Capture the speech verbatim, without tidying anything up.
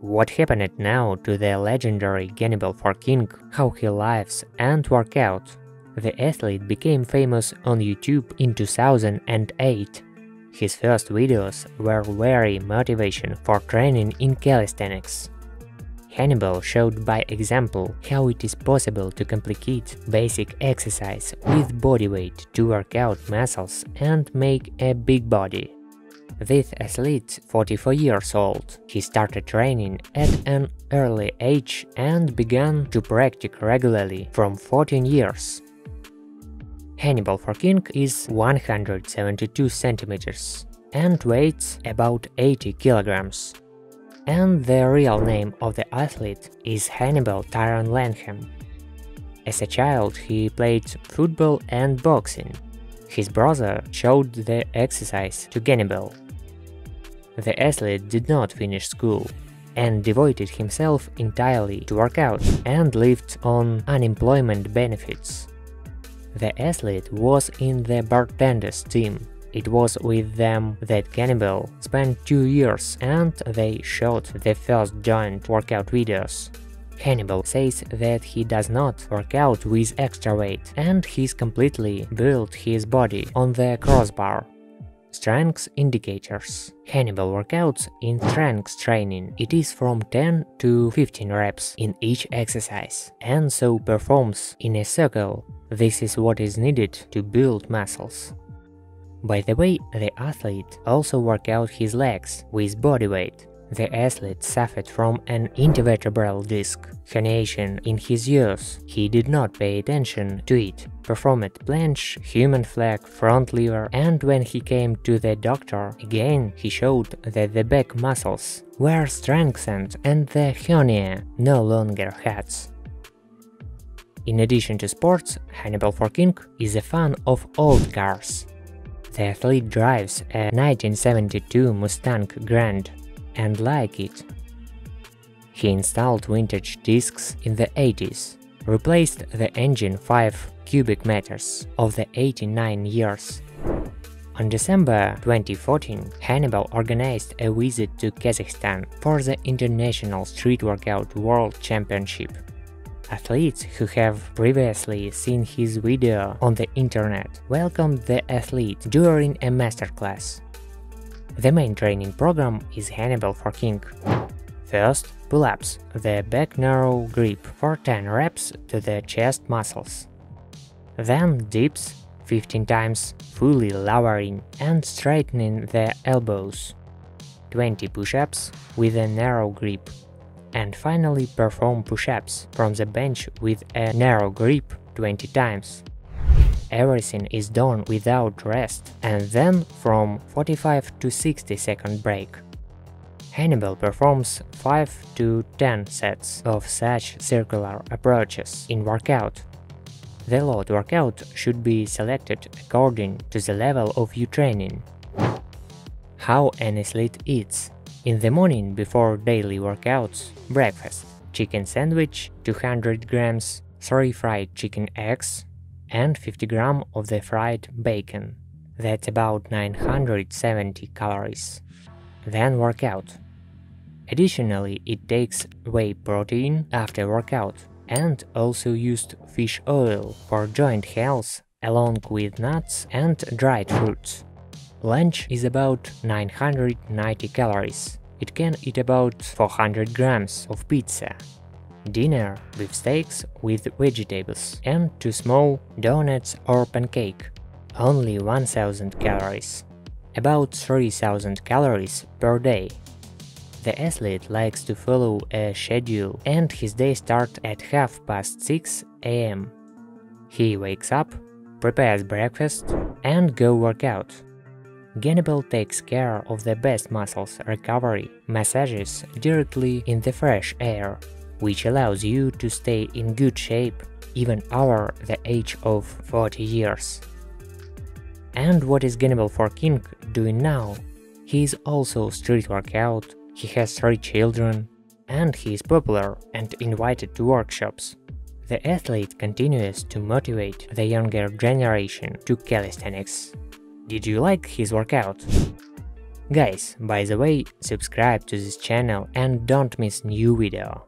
What happened now to the legendary Hannibal King, how he lives and works out? The athlete became famous on YouTube in two thousand eight. His first videos were very motivation for training in calisthenics. Hannibal showed by example how it is possible to complicate basic exercise with body weight to work out muscles and make a big body. This athlete, forty-four years old, he started training at an early age and began to practice regularly from fourteen years. Hannibal King is one hundred seventy-two centimeters and weighs about eighty kilograms. And the real name of the athlete is Hannibal Tyrone Lenham. As a child he played football and boxing. His brother showed the exercise to Hannibal. The athlete did not finish school and devoted himself entirely to workout and lived on unemployment benefits. The athlete was in the Bartendaz team. It was with them that Hannibal spent two years and they shot the first joint workout videos. Hannibal says that he does not work out with extra weight and he's completely built his body on the crossbar. Strength indicators. Hannibal workouts in strength training. It is from ten to fifteen reps in each exercise and so performs in a circle. This is what is needed to build muscles. By the way, the athlete also worked out his legs with body weight. The athlete suffered from an intervertebral disc herniation in his youth. He did not pay attention to it, performed planche, human flag, front lever, and when he came to the doctor, again he showed that the back muscles were strengthened and the hernia no longer hurts. In addition to sports, Hannibal King is a fan of old cars. The athlete drives a nineteen seventy-two Mustang Grand and likes it. He installed vintage discs in the eighties, replaced the engine five cubic meters of the eighty-nine years. On December twenty fourteen, Hannibal organized a visit to Kazakhstan for the International Street Workout World Championship. Athletes who have previously seen his video on the internet welcomed the athlete during a masterclass. The main training program is Hannibal King. First, pull-ups, the back narrow grip for ten reps to the chest muscles. Then dips, fifteen times, fully lowering and straightening the elbows. twenty push-ups with a narrow grip. And finally perform push-ups from the bench with a narrow grip twenty times. Everything is done without rest and then from forty-five to sixty second break. Hannibal performs five to ten sets of such circular approaches in workout. The load workout should be selected according to the level of your training. How an athlete eats. In the morning, before daily workouts, breakfast, chicken sandwich, two hundred grams, three fried chicken eggs and fifty grams of the fried bacon. That's about nine hundred seventy calories. Then workout. Additionally, it takes whey protein after workout and also used fish oil for joint health along with nuts and dried fruits. Lunch is about nine hundred ninety calories. It can eat about four hundred grams of pizza. Dinner – beefsteaks with vegetables and two small donuts or pancake. Only one thousand calories. About three thousand calories per day. The athlete likes to follow a schedule and his day starts at half past six a m He wakes up, prepares breakfast and go work out. Hannibal takes care of the best muscles recovery massages directly in the fresh air, which allows you to stay in good shape even over the age of forty years. And what is Hannibal King doing now? He is also street workout, he has three children, and he is popular and invited to workshops. The athlete continues to motivate the younger generation to calisthenics. Did you like his workout? Guys, by the way, subscribe to this channel and don't miss new video.